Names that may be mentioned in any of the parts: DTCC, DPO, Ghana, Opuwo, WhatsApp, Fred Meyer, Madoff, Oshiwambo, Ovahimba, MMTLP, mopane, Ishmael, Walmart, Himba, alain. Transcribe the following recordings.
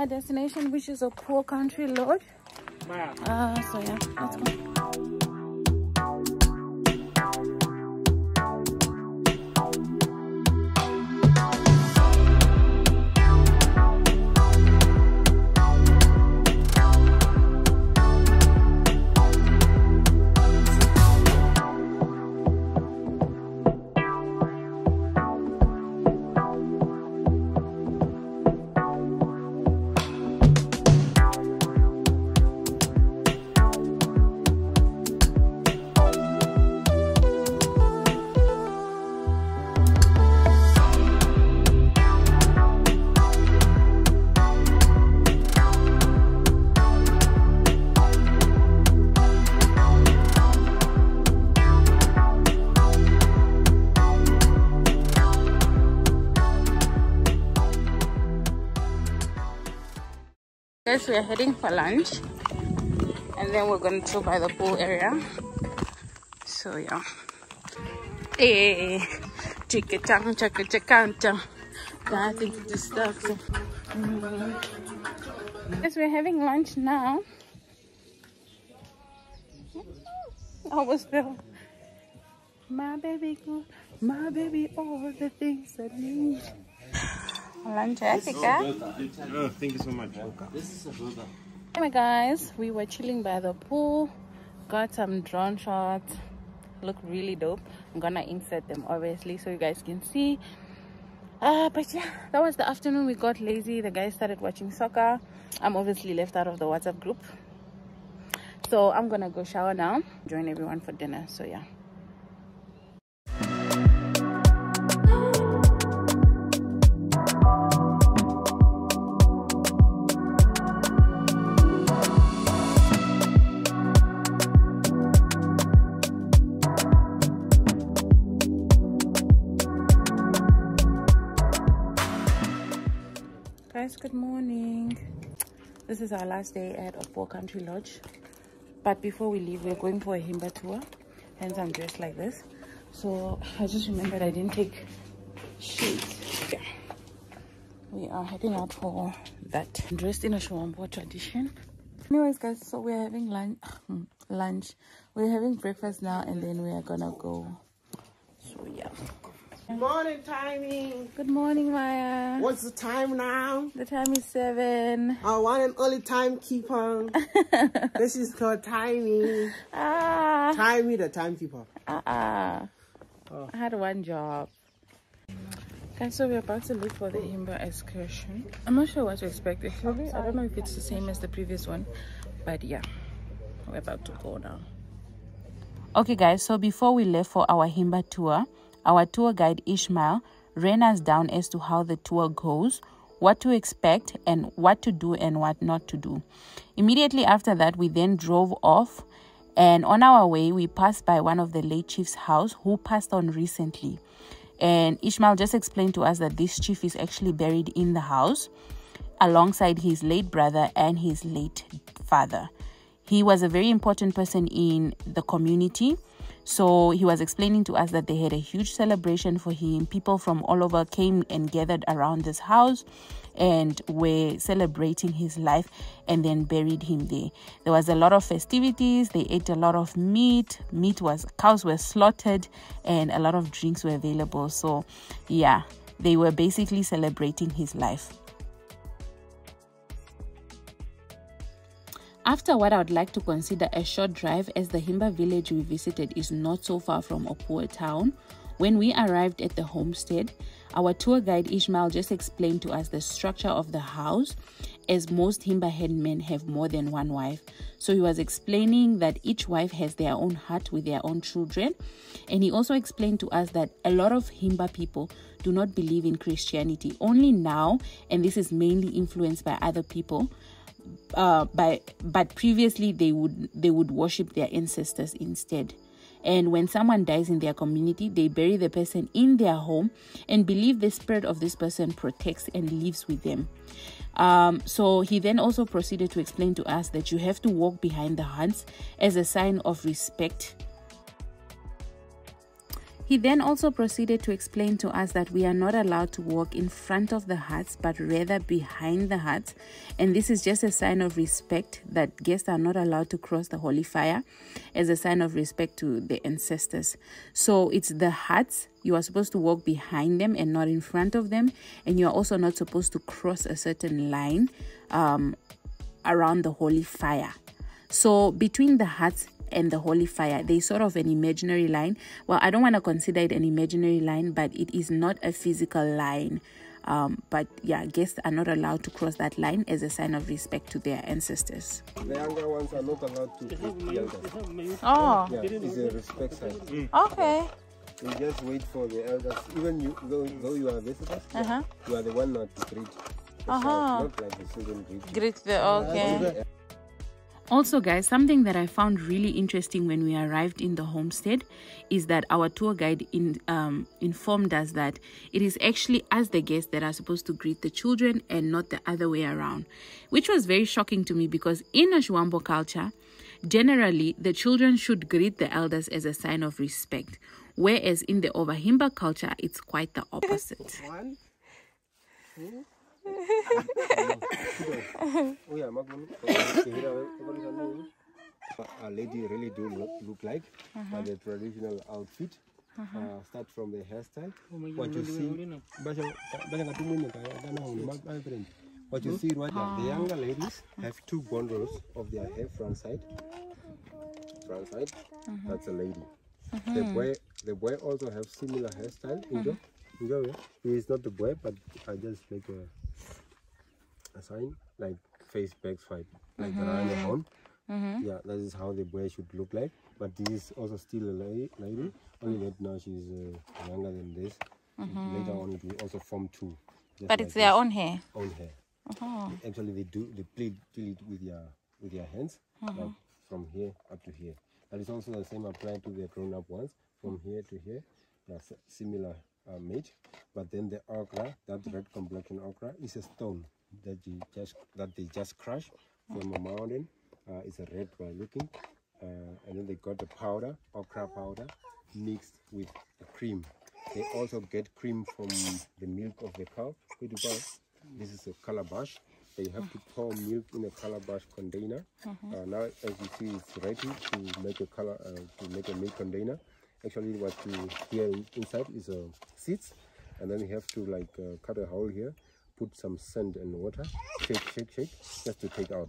our destination, which is Opuwo Country Road. So yeah, let's go. Guys, we are heading for lunch and then we're going to by the pool area. So yeah, hey, check it out, check it, check out. I think it is stuff. Guys, we're having lunch now. I was built my baby good, my baby all the things I need. Lunch, thank you so much. This is a builder. Anyway guys, we were chilling by the pool, got some drone shots, look really dope. I'm gonna insert them obviously so you guys can see. But yeah, that was the afternoon. We got lazy, the guys started watching soccer. I'm obviously left out of the WhatsApp group, so I'm gonna go shower now, join everyone for dinner. So yeah. Good morning. This is our last day at Opuwo Country Lodge, but before we leave we're going for a Ovahimba tour, hence I'm dressed like this. So I just remembered I didn't take shoes. Yeah. We are heading out for that. I'm dressed in a Oshiwambo tradition. Anyways guys, so we're having lunch. We're having breakfast now and then we are gonna go. So yeah. Good morning, Timing. Good morning, Maya. What's the time now? The time is 7. Our one and only timekeeper. This is called Timing. Ah. Timing the timekeeper. Oh. I had one job. And so we're about to look for the Ovahimba excursion. I'm not sure what to expect. Actually, I don't know if it's the same as the previous one, but yeah, we're about to go now. Okay, guys. So before we left for our Ovahimba tour, our tour guide Ishmael ran us down as to how the tour goes, what to expect and what to do and what not to do. Immediately after that, we then drove off, and on our way we passed by one of the late chief's house who passed on recently, and Ishmael just explained to us that this chief is actually buried in the house alongside his late brother and his late father. He was a very important person in the community. So he was explaining to us that they had a huge celebration for him. People from all over came and gathered around this house and were celebrating his life and then buried him there. There was a lot of festivities. They ate a lot of meat. Cows were slaughtered and a lot of drinks were available. So yeah, they were basically celebrating his life. After what I would like to consider a short drive, as the Ovahimba village we visited is not so far from Opuwo town, when we arrived at the homestead, our tour guide Ishmael just explained to us the structure of the house, as most Ovahimba headmen have more than one wife. So he was explaining that each wife has their own hut with their own children, and he also explained to us that a lot of Ovahimba people do not believe in Christianity. Only now, and this is mainly influenced by other people, but previously they would worship their ancestors instead. And when someone dies in their community, they bury the person in their home and believe the spirit of this person protects and lives with them. So he then also proceeded to explain to us that you have to walk behind the hands as a sign of respect. He then also proceeded to explain to us that we are not allowed to walk in front of the huts, but rather behind the huts. And this is just a sign of respect that guests are not allowed to cross the holy fire as a sign of respect to the ancestors. So it's the huts. You are supposed to walk behind them and not in front of them. And you are also not supposed to cross a certain line around the holy fire. So between the huts and the holy fire, they sort of an imaginary line. Well, I don't want to consider it an imaginary line, but it is not a physical line. But yeah, guests are not allowed to cross that line as a sign of respect to their ancestors. The younger ones are not allowed to greet the elders. Oh, yeah, it's a respect sign. Okay. You just wait for the elders. Even you, though you are visitors, yeah, you are the one not to greet. Not like the children greet the okay. Also guys, something that I found really interesting when we arrived in the homestead is that our tour guide informed us that it is actually us, the guests, that are supposed to greet the children and not the other way around, which was very shocking to me because in Oshiwambo culture, generally, the children should greet the elders as a sign of respect, whereas in the Ovahimba culture, it's quite the opposite. One, two. A lady really do look like the traditional outfit. Start from the hairstyle. What you see, right now, the younger ladies have two bundles of their hair front side. That's a lady. The boy also have similar hairstyle. He is not the boy, but I just make a sign like face back swipe, like around the horn. Yeah, that is how the boy should look like. But this is also still a lady, only that now she's younger than this. Later on, it will also form two. But like it's their own hair. Own hair. Actually, they play it with their hands, like from here up to here. That is also the same applied to the grown-up ones, from here to here. That's similar mate. But then the okra, that red complexion okra, is a stone that they just crush from a mountain. It's a red one looking, and then they got the powder, okra powder, mixed with the cream. They also get cream from the milk of the cow. This is a calabash. They have to pour milk in a calabash container. Now, as you see, it's ready to make a milk container. Actually, what you hear inside is a seeds, and then you have to like cut a hole here. Put some sand and water, shake, just to take out.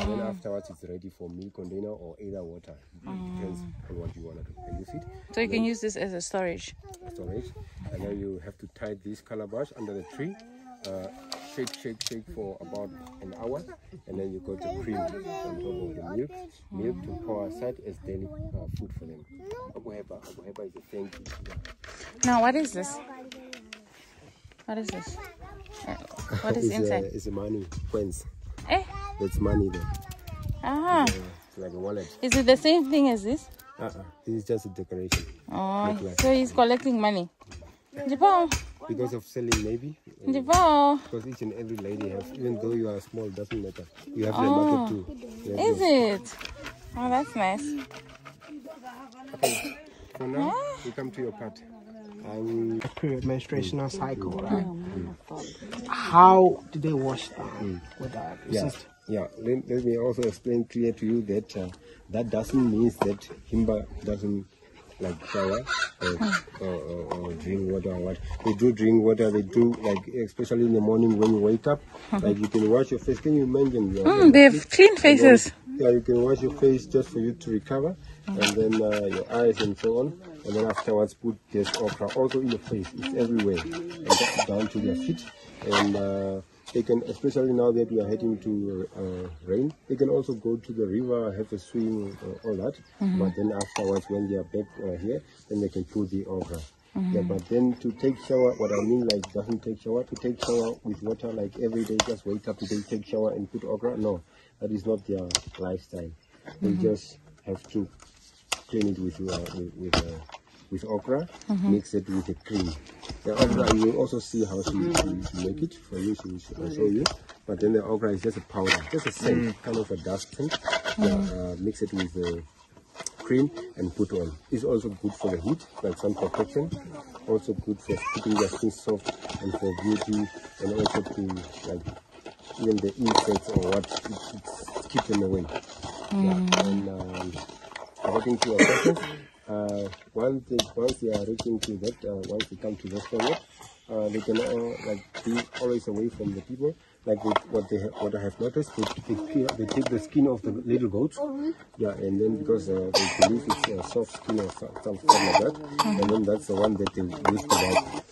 And then afterwards, it's ready for milk container or either water. Depends on what you want to do. And use it. So you can use this as a storage. And then you have to tie this calabash under the tree. Shake for about an hour, and then you got the cream on top of the milk to pour aside as daily food for them. Opuwo is a thank you. Now, what is this? What is this? What is inside? It's a money, coins. That's money there. It's like a wallet. Is it the same thing as this? This is just a decoration. Oh, so he's collecting money. Because of selling, maybe. Because each and every lady has, even though you are small, it doesn't matter. You have the market too. Is it? Oh, that's nice. Okay, so now we come to your part. Menstruational cycle, right? How do they wash that? Let me also explain clear to you that that doesn't mean that Himba doesn't like shower or drink water or what. They do drink water, they do, like, especially in the morning when you wake up, like you can wash your face. Can you imagine? They have clean faces. Yeah, you can wash your face just for you to recover, and then your eyes and so on. And then afterwards put this okra also in your face. It's everywhere, and down to their feet. And they can, especially now that we are heading to rain, they can also go to the river, have a swim, all that. But then afterwards, when they are back here, then they can put the okra. Yeah, but then to take shower, what I mean like doesn't take shower, to take shower with water like every day, just wake up today, take shower and put okra. No, that is not their lifestyle. They just have to clean it with okra, mix it with the cream. The okra, you will also see how she make it for you, she will show you. But then the okra is just a powder, just a scent, kind of a dust scent. Mix it with the cream and put on. It's also good for the heat, like sun protection. Also good for keeping your skin soft and for beauty, and also to like even the insects or what, it keeps them away. Yeah. And according to our questions, once they are reaching to that, once they come to this area, they can like be always away from the people. Like what I have noticed, they take the skin of the little goats, yeah, and then because they believe it's soft skin or something like that, and then that's the one that they use to like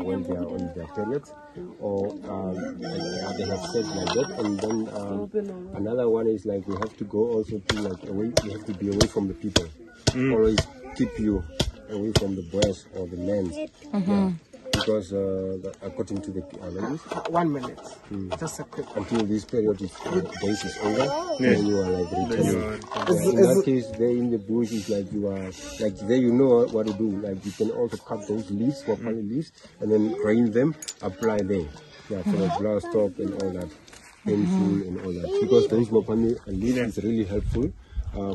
when they are on their pellets, or they have said like that. And then another one is like we have to go also to like away. You have to be away from the people. Always keep you away from the boys or the men. Yeah. Because according to the language, 1 minute, just a quick until this period is days is over, then you are like returning. Yeah, in that case, there in the bush is like you are like there. You know what to do. Like you can also cut those leaves, mopane leaves, and then grind them, apply them, yeah, for the blood stop and all that, painful and all that. Because those mopane leaves is really helpful.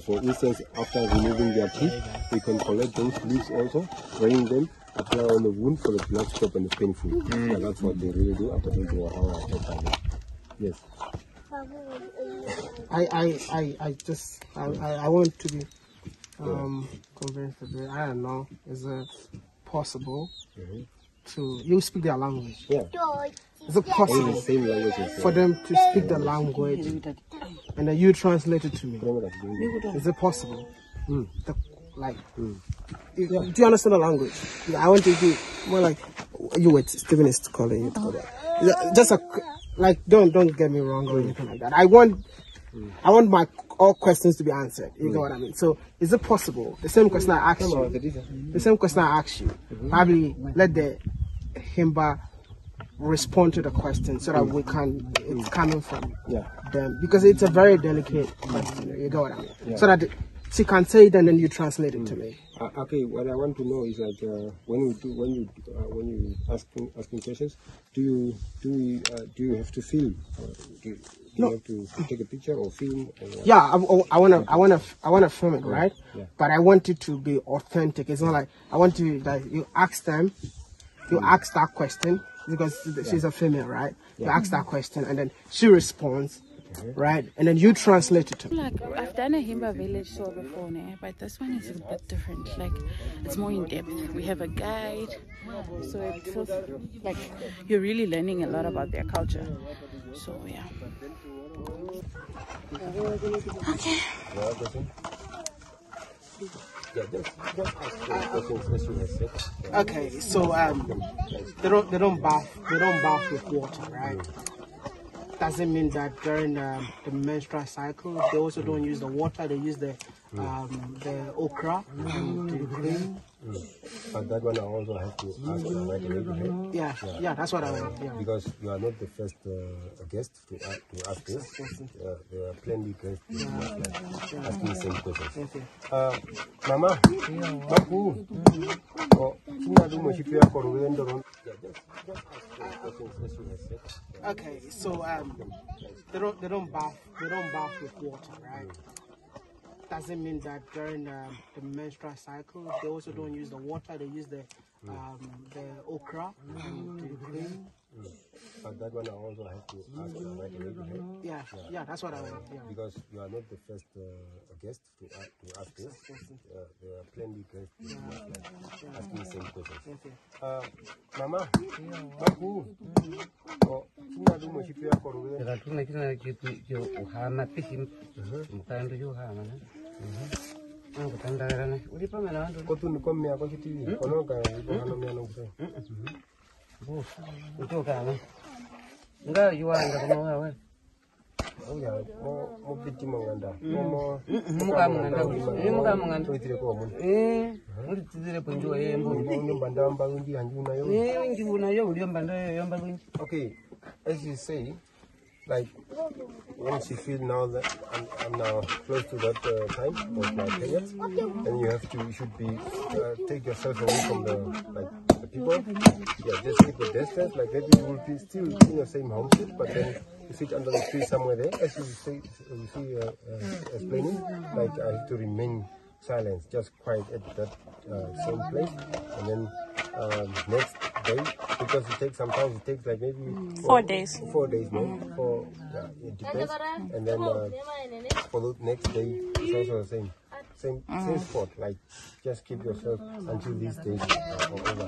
For instance, after removing their teeth, we can collect those leaves also, grind them. Apply on the wound for the blood stop and the painful. Yeah, that's what they really do according to our yes. I want to be convinced that I don't know, is it possible to you speak their language? Yeah. Is it possible the same for them to speak the language and then you translate it to me? Is it possible? Do you understand the language? I want to do more like you were Stephen is calling it just a, like don't get me wrong or anything like that. I want my all questions to be answered. You know what I mean? So is it possible? The same question I asked you. The same question I asked you. Probably let the Himba respond to the question so that we can it's coming from them, because it's a very delicate question. You know what I mean? Yeah. So that she can say it and then you translate it to me. Okay, what I want to know is like when you asking questions, do you have to film? Do you have to take a picture or film? Or yeah, I wanna film it, right? Yeah. But I want it to be authentic. It's not like I want to like you ask them, you ask that question because she's a female, right? Yeah. You ask that question and then she responds. Right, and then you translate it to me. Like, I've done a Himba village tour before, but this one is a bit different. Like, it's more in depth. We have a guide, so it feels like you're really learning a lot about their culture. So, yeah. Okay. Okay, so they don't bath with water, right? Doesn't mean that during the menstrual cycle they also don't use the water. They use the okra to be clean. But that one I also have to ask right away. Yeah, that's what I want. Yeah. Because you are not the first guest to ask this. There are plenty of guests asking the same questions. Mama, Babu, okay, so they don't bath with water, right? Doesn't mean that during the menstrual cycle they also don't use the water. They use the okra to be clean. But that one I also have to ask right away. Yeah, that's what I want. Yeah. Because you are not the first guest to ask this. There are plenty of guests asking the same questions. Mama, Babu, okay, as you say, like when she feels now that I'm now close to that time of my period, and you should take yourself away from the people. Yeah, just keep the distance. Like maybe you will be still in the same houses, but then sit under the tree somewhere there, as you see explaining, like I have to remain silent, just quiet at that same place, and then next day, because it takes sometimes it takes like maybe four days, no, yeah, it depends, and then for the next day it's also the same spot, like just keep yourself until these days are over.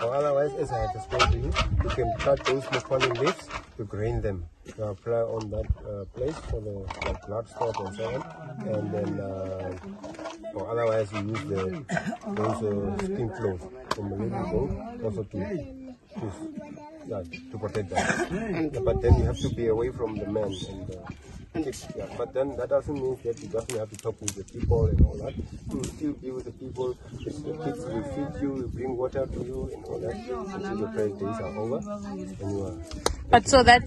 Or otherwise, as I have explained to you can cut those mopane leaves to grind them. You apply on that place for the blood spot and so on, and then or otherwise you use those skin clothes from the little boat also to protect them. Yeah, but then you have to be away from the men and. Yeah, but then that doesn't mean that you doesn't have to talk with the people and all that. You still be with the people, the kids will feed you, will bring water to you and all that until the prayer days are over. And you are but so that,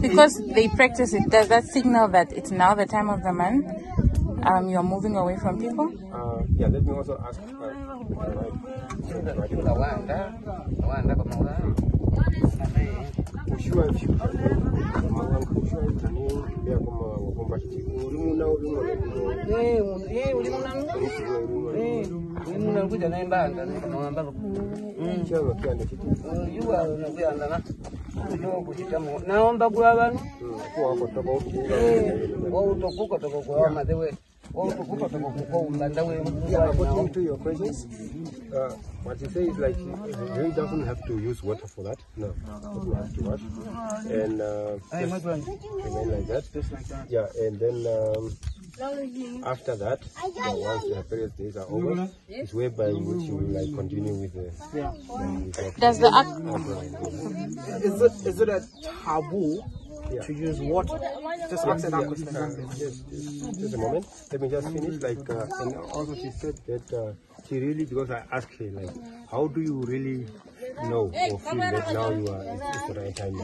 because they practice it, does that signal that it's now the time of the month? You're moving away from people? Yeah, let me also ask. According to your questions, what you say is like you doesn't have to use water for that. No, doesn't have to wash, and just remain like that. Yeah, and then after that, once the various days are over, it's way by which you will like continue with the. Does the act? Is it a taboo? Yeah. To use water. Just ask that question. Just a moment. Let me just finish. Like, and also she said that she really, because I asked her, like, how do you really know or feel that now you are, it's the right time?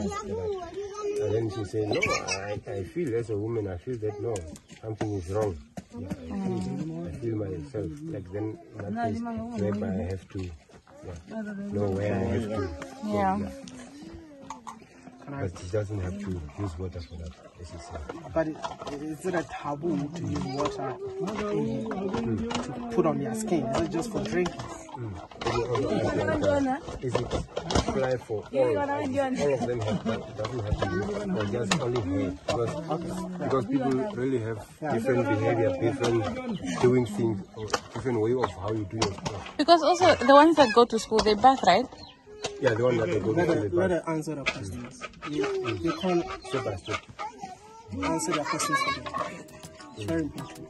And then she said, no, I feel as a woman, I feel that no, something is wrong. Yeah, I feel myself. Like then, in that case, maybe I have to know where I have to. Yeah. But she doesn't have to use water for that, as you say. But is it a taboo to use water to put on your skin? Is it just for drinking? Is it apply for all of them? Doesn't have to use, or just only her? Because people really have different behavior, different doing things, or different way of how you do your stuff. Because also the ones that go to school, they bath, right? Yeah, the one that they go to the bath. Let her answer the questions. You can't answer the questions for them. It's very important.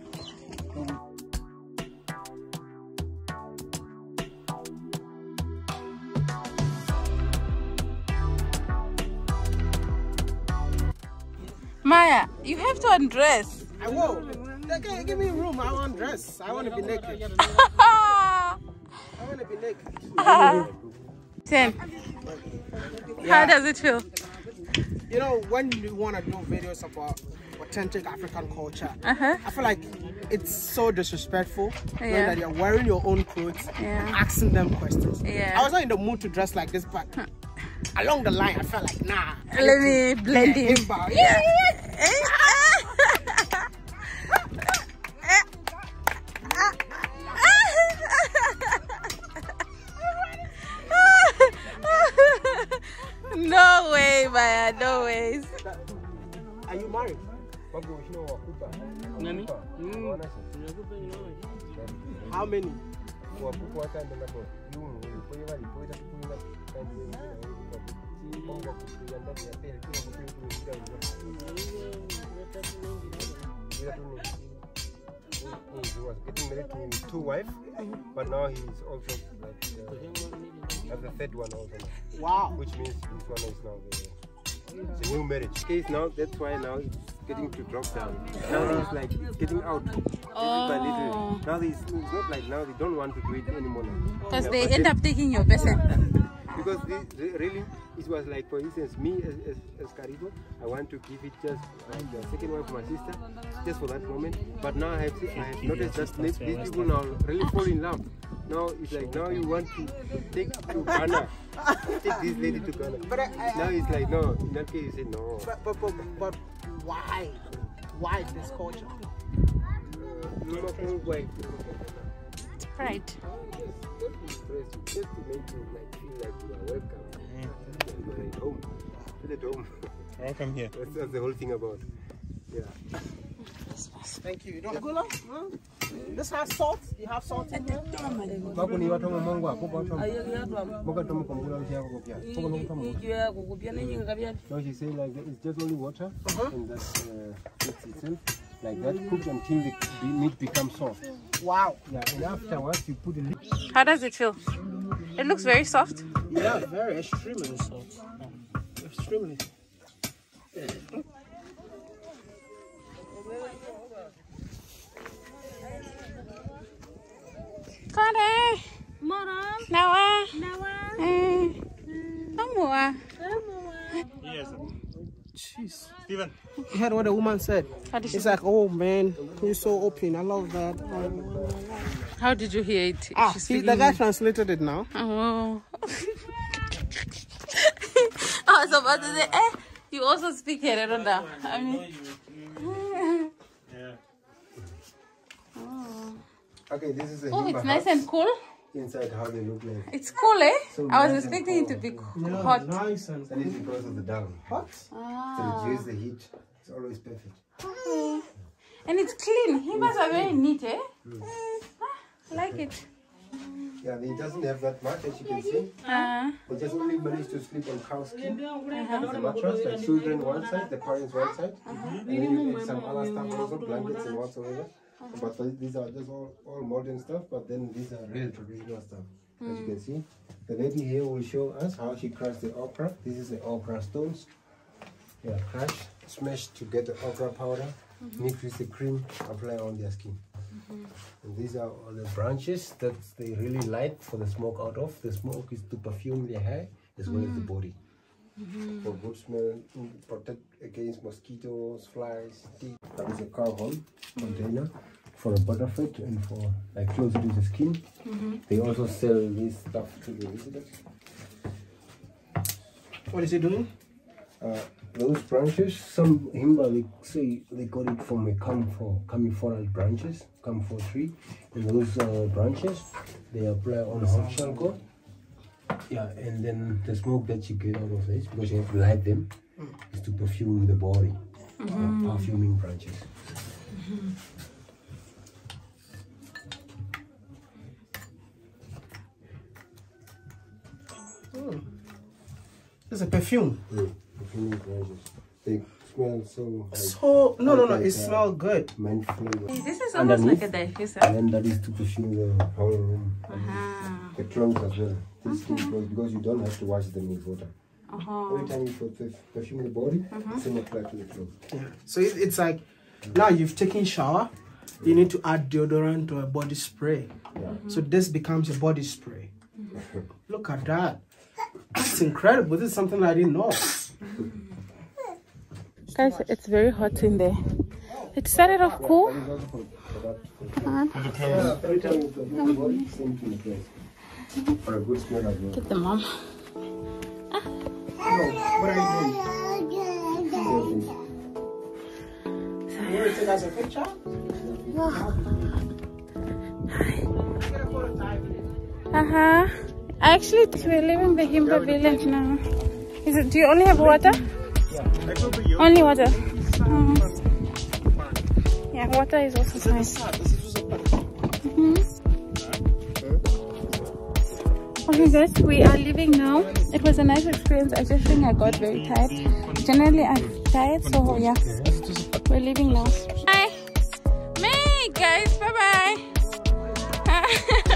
Maya, you have to undress. I will. Okay, give me room. I want to dress. I want to be naked. Sam, how does it feel? You know, when you want to do videos about authentic African culture, I feel like it's so disrespectful knowing that you're wearing your own clothes and asking them questions. I was not in the mood to dress like this, but along the line, I felt like, nah. Let me blend in. No way, Maya, no ways. Are you married? How many? He was getting married to two wives, but now he's also as the third one also. Wow! Which means this one is now the new marriage case now. That's why now it's getting to drop down. Now it's like it's getting out little by little. Now it's not like now they don't want to do it anymore. Because they end up taking your person. Because this, really, it was like, for instance, me as Karibo, I want to give it just like the second one to my sister, just for that moment. But now I have noticed that these people now really fall in love. Now it's like now you want to take to Ghana. Take this lady to Ghana. But now it's like no, in that case you say no. But why? Why this culture? It's pride. Just to make you like feel like you are welcome. You are at home. Feel at home. Welcome here. That's the whole thing about. Yeah. Thank you. You don't have gula? No? This has salt. You have salt in here? No, she said like that. It's just only water and that's itself. Like that, cooked until the meat becomes soft. Wow. Yeah, and afterwards you put a little. How does it feel? It looks very soft. Yeah, very extremely soft. Extremely. Kare, Mora, Nawa, Nawa, yes. Jeez. Steven, you heard what the woman said. It's like, oh man, you're so open. I love that. How did you hear it? Ah, see, the guy translated it now. Oh. I was about to say, eh, you also speak Hererunda. I mean. Okay, this is a Ovahimba it's nice house. And cool. Inside how they look like. It's cool, eh? So I was nice expecting it to be hot. Nice and that is because of the down. Hot? Ah. To reduce the heat. It's always perfect. Okay. And it's clean. Himbas are very neat, eh? Mm. I like it. Yeah, it doesn't have that much, as you can see. They just only manage to sleep on cow skin. The mattress, the children one side, the parents one side. And then you get some other stuff also, blankets and whatsoever. But these are just all modern stuff, but then these are real traditional stuff. Mm. As you can see, the lady here will show us how she crushed the okra. This is the okra stones. They are crushed, smashed to get the okra powder, mixed with the cream, apply on their skin. And these are all the branches that they really like for the smoke out of. The smoke is to perfume their hair as well as the body. For good smell, protect against mosquitoes, flies, teeth. That is a carbon container for a butterfly and for like close to the skin. They also sell this stuff to the visitors. What is it doing? Those branches, some Himba they say they got it from a camphor branches, camphor tree. And those branches they apply on hot charcoal. Yeah, and then the smoke that you get out of this, because you have to light them, is to perfume the body. Perfuming branches. It's a perfume. Perfuming branches. They smell so. Like, so no, it smells good. Mint flavor. Hey, this is almost like a diffuser. And then that is to perfume the whole room. The trunk as well. Because you don't have to wash them with water. Every time you perfume the body, it's in the flat to the clothes. Yeah. So it's like now you've taken shower, you need to add deodorant or a body spray. Yeah. So this becomes a body spray. Look at that. That's incredible. This is something I didn't know. Guys, it's very hot in there. It started off cool. Every time you perfume the body, it's in the place. For a good smell as well. Get the mom. What are you doing? You want to take us a picture? Actually, we're leaving the Himba village now. Is it, do you only have water? Yeah. Only water. Yeah, water is also nice. Okay guys, we are leaving now. It was a nice experience. I just think I got very tired. Generally I'm tired, so yeah. We're leaving now. Bye. Guys, bye bye.